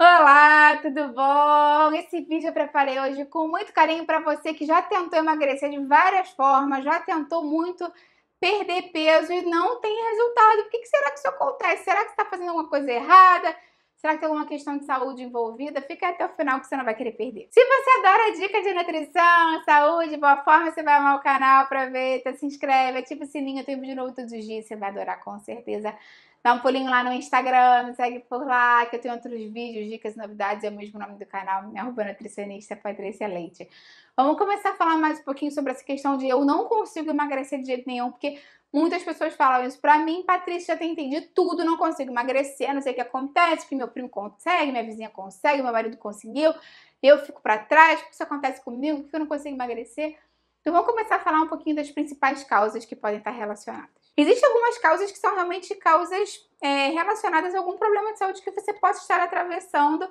Olá, tudo bom? Esse vídeo eu preparei hoje com muito carinho para você que já tentou emagrecer de várias formas, já tentou muito perder peso e não tem resultado. Por que será que isso acontece? Será que você está fazendo alguma coisa errada? Será que tem alguma questão de saúde envolvida? Fica até o final que você não vai querer perder. Se você adora dica de nutrição, saúde, boa forma, você vai amar o canal, aproveita, se inscreve, ativa o sininho, eu tenho vídeo novo todos os dias, você vai adorar com certeza. Dá um pulinho lá no Instagram, me segue por lá, que eu tenho outros vídeos, dicas, novidades, é o mesmo nome do canal, @Nutricionista Patricia Leite. Vamos começar a falar mais um pouquinho sobre essa questão de eu não consigo emagrecer de jeito nenhum, porque muitas pessoas falam isso pra mim, Patrícia, já tentei de tudo, não consigo emagrecer, não sei o que acontece, porque meu primo consegue, minha vizinha consegue, meu marido conseguiu, eu fico pra trás, porque isso acontece comigo, porque eu não consigo emagrecer. Então vamos começar a falar um pouquinho das principais causas que podem estar relacionadas. Existem algumas causas que são realmente causas relacionadas a algum problema de saúde que você possa estar atravessando.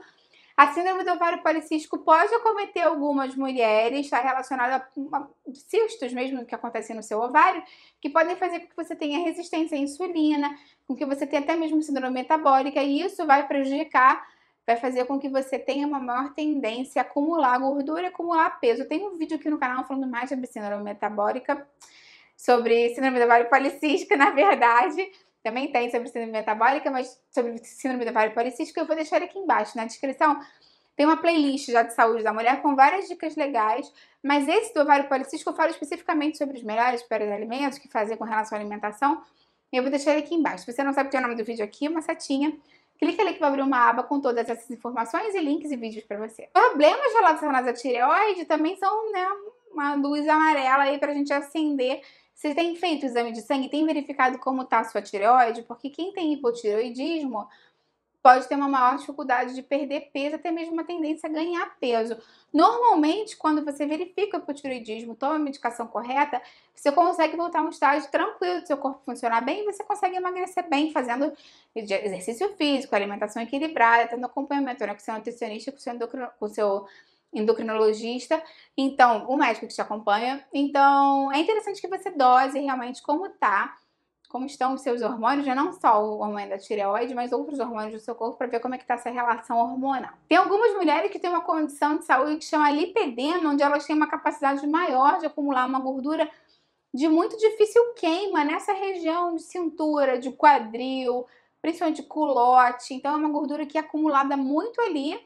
A síndrome do ovário policístico pode acometer algumas mulheres, está relacionada a cistos mesmo que acontecem no seu ovário, que podem fazer com que você tenha resistência à insulina, com que você tenha até mesmo síndrome metabólica, e isso vai prejudicar, vai fazer com que você tenha uma maior tendência a acumular gordura e acumular peso. Eu tenho um vídeo aqui no canal falando mais sobre síndrome metabólica, sobre síndrome do ovário policístico, na verdade, também tem sobre síndrome metabólica, mas sobre síndrome do ovário policístico eu vou deixar aqui embaixo na descrição. Tem uma playlist já de saúde da mulher com várias dicas legais, mas esse do ovário policístico eu falo especificamente sobre os melhores alimentos, o que fazer com relação à alimentação, e eu vou deixar aqui embaixo. Se você não sabe o que é o nome do vídeo aqui, uma setinha, clica ali que vai abrir uma aba com todas essas informações e links e vídeos para você. Problemas relacionados à tireoide também são, né, uma luz amarela aí pra gente acender. Você tem feito o exame de sangue? Tem verificado como está a sua tireoide? Porque quem tem hipotireoidismo pode ter uma maior dificuldade de perder peso, até mesmo uma tendência a ganhar peso. Normalmente, quando você verifica o hipotireoidismo, toma a medicação correta, você consegue voltar a um estágio tranquilo do seu corpo funcionar bem, você consegue emagrecer bem, fazendo exercício físico, alimentação equilibrada, tendo acompanhamento, né, com seu nutricionista, com seu endocrinologista, então o médico que te acompanha. Então é interessante que você dose realmente como estão os seus hormônios, já não só o hormônio da tireoide, mas outros hormônios do seu corpo, para ver como é que está essa relação hormonal. Tem algumas mulheres que têm uma condição de saúde que chama lipedema, onde elas têm uma capacidade maior de acumular uma gordura de muito difícil queima nessa região de cintura, de quadril, principalmente de culote. Então é uma gordura que é acumulada muito ali.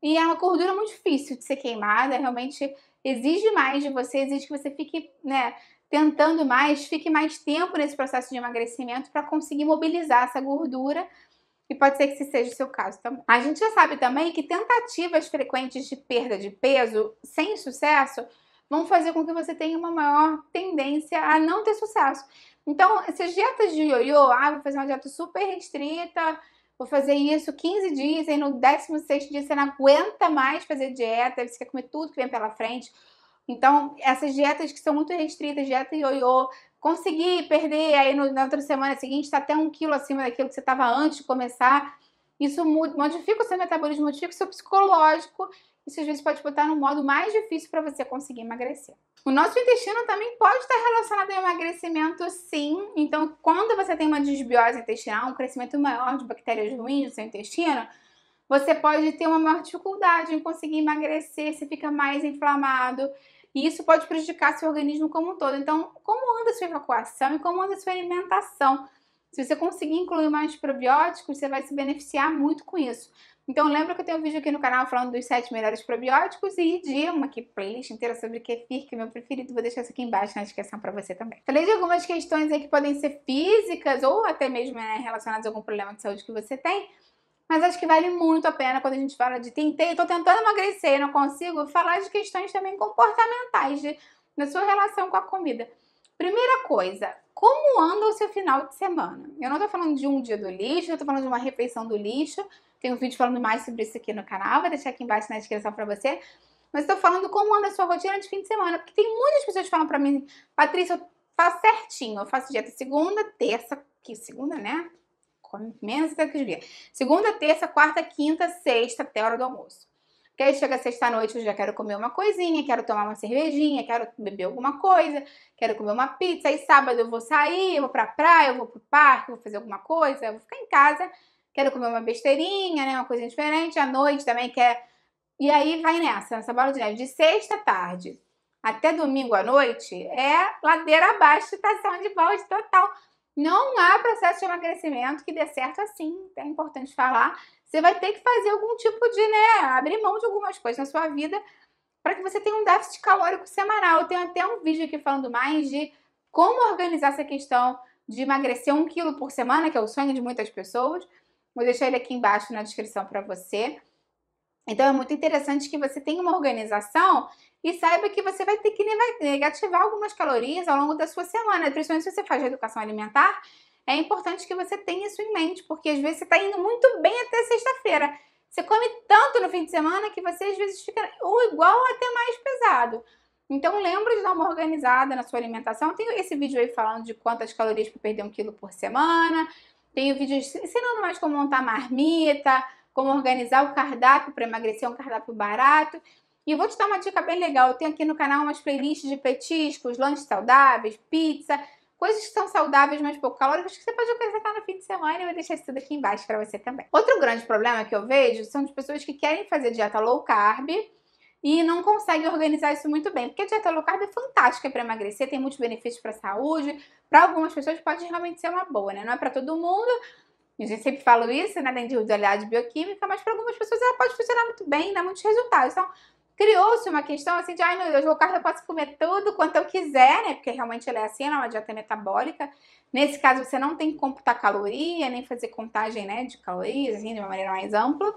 E é uma gordura muito difícil de ser queimada, realmente exige mais de você, exige que você fique, né, tentando mais, fique mais tempo nesse processo de emagrecimento para conseguir mobilizar essa gordura, e pode ser que esse seja o seu caso também. A gente já sabe também que tentativas frequentes de perda de peso sem sucesso vão fazer com que você tenha uma maior tendência a não ter sucesso. Então, essas dietas de ioiô, vou fazer uma dieta super restrita, vou fazer isso 15 dias, e no 16º dia você não aguenta mais fazer dieta, você quer comer tudo que vem pela frente. Então, essas dietas que são muito restritas, dieta ioiô, conseguir perder, aí na outra semana seguinte está até 1 quilo acima daquilo que você estava antes de começar, isso modifica o seu metabolismo, modifica o seu psicológico, isso às vezes pode botar no modo mais difícil para você conseguir emagrecer. O nosso intestino também pode estar relacionado ao emagrecimento, sim. Então, quando você tem uma disbiose intestinal, um crescimento maior de bactérias ruins no seu intestino, você pode ter uma maior dificuldade em conseguir emagrecer, você fica mais inflamado, e isso pode prejudicar seu organismo como um todo. Então, como anda a sua evacuação e como anda a sua alimentação? Se você conseguir incluir mais probióticos, você vai se beneficiar muito com isso. Então lembra que eu tenho um vídeo aqui no canal falando dos 7 melhores probióticos e de uma aqui, playlist inteira sobre kefir, que é meu preferido, vou deixar isso aqui embaixo na descrição pra você também. Falei de algumas questões aí que podem ser físicas ou até mesmo, né, relacionadas a algum problema de saúde que você tem, mas acho que vale muito a pena quando a gente fala de tô tentando emagrecer e não consigo, falar de questões também comportamentais, da sua relação com a comida. Primeira coisa, como anda o seu final de semana? Eu não tô falando de um dia do lixo, eu tô falando de uma refeição do lixo. Tem um vídeo falando mais sobre isso aqui no canal, vou deixar aqui embaixo na descrição pra você. Mas tô falando como anda a sua rotina de fim de semana, porque tem muitas pessoas que falam pra mim, Patrícia, eu faço certinho, eu faço dieta segunda, terça, segunda, né? Come menos até que dia. Segunda, terça, quarta, quinta, sexta, até a hora do almoço. Porque aí chega sexta-noite, eu já quero comer uma coisinha, quero tomar uma cervejinha, quero beber alguma coisa, quero comer uma pizza. Aí sábado eu vou sair, eu vou pra praia, eu vou pro parque, eu vou fazer alguma coisa, eu vou ficar em casa, quero comer uma besteirinha, né? Uma coisa diferente. À noite também quer... E aí vai nessa bola de neve. De sexta tarde até domingo à noite é ladeira abaixo, estação de balde total. Não há processo de emagrecimento que dê certo assim, é importante falar. Você vai ter que fazer algum tipo de, né, abrir mão de algumas coisas na sua vida para que você tenha um déficit calórico semanal. Eu tenho até um vídeo aqui falando mais de como organizar essa questão de emagrecer 1 quilo por semana, que é o sonho de muitas pessoas. Vou deixar ele aqui embaixo na descrição para você. Então é muito interessante que você tenha uma organização e saiba que você vai ter que negativar algumas calorias ao longo da sua semana. Principalmente se você faz reeducação alimentar, é importante que você tenha isso em mente, porque às vezes você está indo muito bem até sexta-feira. Você come tanto no fim de semana que você às vezes fica ou igual ou até mais pesado. Então lembra de dar uma organizada na sua alimentação. Tem esse vídeo aí falando de quantas calorias para perder 1 quilo por semana. Tem o vídeo ensinando mais como montar marmita, como organizar o cardápio para emagrecer, um cardápio barato. E vou te dar uma dica bem legal. Eu tenho aqui no canal umas playlists de petiscos, lanches saudáveis, pizza, coisas que são saudáveis, mas pouco calóricas, que você pode acrescentar no fim de semana. E eu vou deixar isso tudo aqui embaixo para você também. Outro grande problema que eu vejo são as pessoas que querem fazer dieta low carb e não conseguem organizar isso muito bem. Porque a dieta low carb é fantástica para emagrecer, tem muitos benefícios para a saúde. Para algumas pessoas pode realmente ser uma boa, né? Não é para todo mundo. A gente sempre fala isso, né, da individualidade bioquímica, mas para algumas pessoas ela pode funcionar muito bem, dar muitos resultados. Então, criou-se uma questão assim de, ai meu Deus, low carb eu posso comer tudo quanto eu quiser, né? Porque realmente ela é assim, ela é uma dieta metabólica. Nesse caso, você não tem que computar caloria, nem fazer contagem, né, de calorias, assim, de uma maneira mais ampla.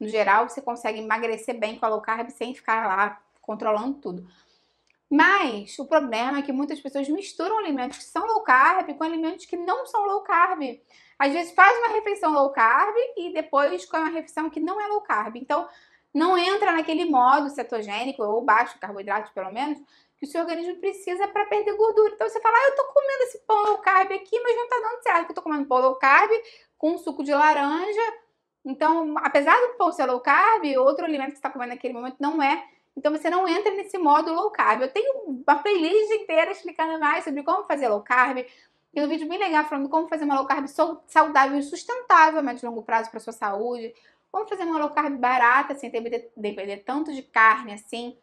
No geral, você consegue emagrecer bem com a low carb sem ficar lá controlando tudo. Mas o problema é que muitas pessoas misturam alimentos que são low carb com alimentos que não são low carb. Às vezes faz uma refeição low carb e depois come uma refeição que não é low carb. Então não entra naquele modo cetogênico ou baixo carboidrato, pelo menos, que o seu organismo precisa para perder gordura. Então você fala, ah, eu tô comendo esse pão low carb aqui, mas não tá dando certo. Eu tô comendo pão low carb com suco de laranja. Então, apesar do pão ser low carb, outro alimento que você tá comendo naquele momento não é. Então você não entra nesse modo low carb. Eu tenho uma playlist inteira explicando mais sobre como fazer low carb. Tem um vídeo bem legal falando como fazer uma low carb saudável e sustentável, mas de longo prazo para sua saúde. Como fazer uma low carb barata, sem depender tanto de carne assim.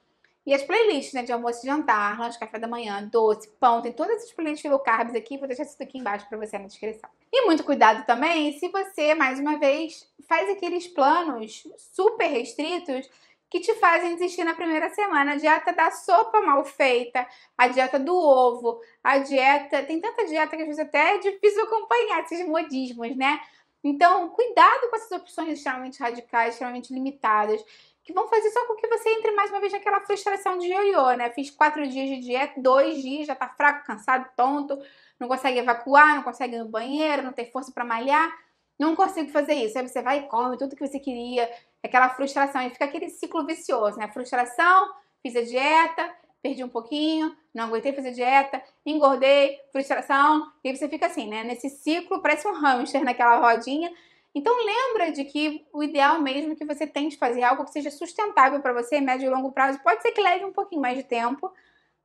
E as playlists, né, de almoço e jantar, lanche, café da manhã, doce, pão. Tem todas essas playlists low carbs aqui. Vou deixar isso aqui embaixo para você na descrição. E muito cuidado também se você, mais uma vez, faz aqueles planos super restritos que te fazem desistir na primeira semana. A dieta da sopa mal feita, a dieta do ovo, a dieta... Tem tanta dieta que às vezes até é difícil acompanhar esses modismos, né? Então, cuidado com essas opções extremamente radicais, extremamente limitadas, que vão fazer só com que você entre mais uma vez naquela frustração de ioiô, né? Fiz 4 dias de dieta, 2 dias, já tá fraco, cansado, tonto, não consegue evacuar, não consegue ir no banheiro, não tem força pra malhar. Não consigo fazer isso. Aí você vai e come tudo que você queria. Aquela frustração. E fica aquele ciclo vicioso, né? Frustração, fiz a dieta, perdi um pouquinho, não aguentei fazer dieta, engordei, frustração. E aí você fica assim, né? Nesse ciclo, parece um hamster naquela rodinha. Então lembra de que o ideal mesmo é que você tente fazer algo que seja sustentável para você, médio e longo prazo. Pode ser que leve um pouquinho mais de tempo,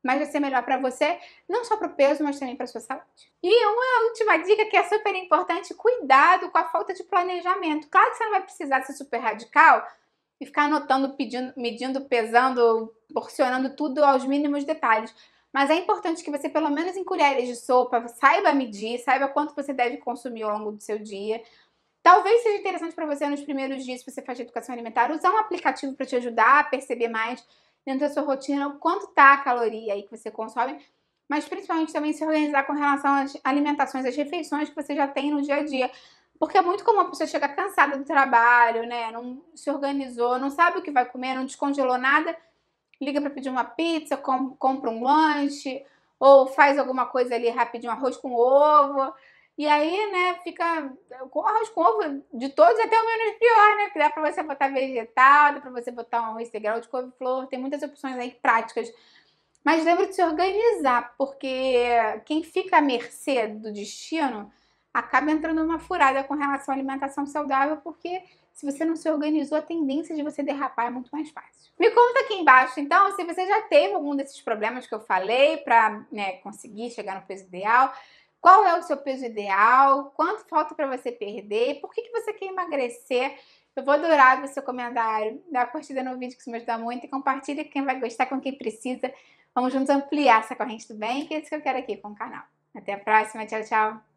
mas vai ser melhor para você, não só para o peso, mas também para a sua saúde. E uma última dica que é super importante, cuidado com a falta de planejamento. Claro que você não vai precisar ser super radical e ficar anotando, medindo, pesando, porcionando tudo aos mínimos detalhes. Mas é importante que você, pelo menos em colheres de sopa, saiba medir, saiba quanto você deve consumir ao longo do seu dia. Talvez seja interessante para você, nos primeiros dias, se você faz educação alimentar, usar um aplicativo para te ajudar a perceber mais dentro da sua rotina, o quanto tá a caloria aí que você consome, mas principalmente também se organizar com relação às alimentações, às refeições que você já tem no dia a dia. Porque é muito comum a pessoa chegar cansada do trabalho, né? Não se organizou, não sabe o que vai comer, não descongelou nada, liga para pedir uma pizza, compra um lanche, ou faz alguma coisa ali rapidinho, arroz com ovo. E aí, né, fica com arroz com ovo de todos até o menos pior, né? Porque dá pra você botar vegetal, dá pra você botar um arroz integral de couve-flor, tem muitas opções aí práticas. Mas lembra de se organizar, porque quem fica à mercê do destino acaba entrando numa furada com relação à alimentação saudável, porque se você não se organizou, a tendência de você derrapar é muito mais fácil. Me conta aqui embaixo, então, se você já teve algum desses problemas que eu falei pra, né, conseguir chegar no peso ideal. Qual é o seu peso ideal? Quanto falta para você perder? Por que você quer emagrecer? Eu vou adorar o seu comentário. Dá uma curtida no vídeo que isso me ajuda muito e compartilha com quem vai gostar, com quem precisa. Vamos juntos ampliar essa corrente do bem, que é isso que eu quero aqui com o canal. Até a próxima. Tchau, tchau.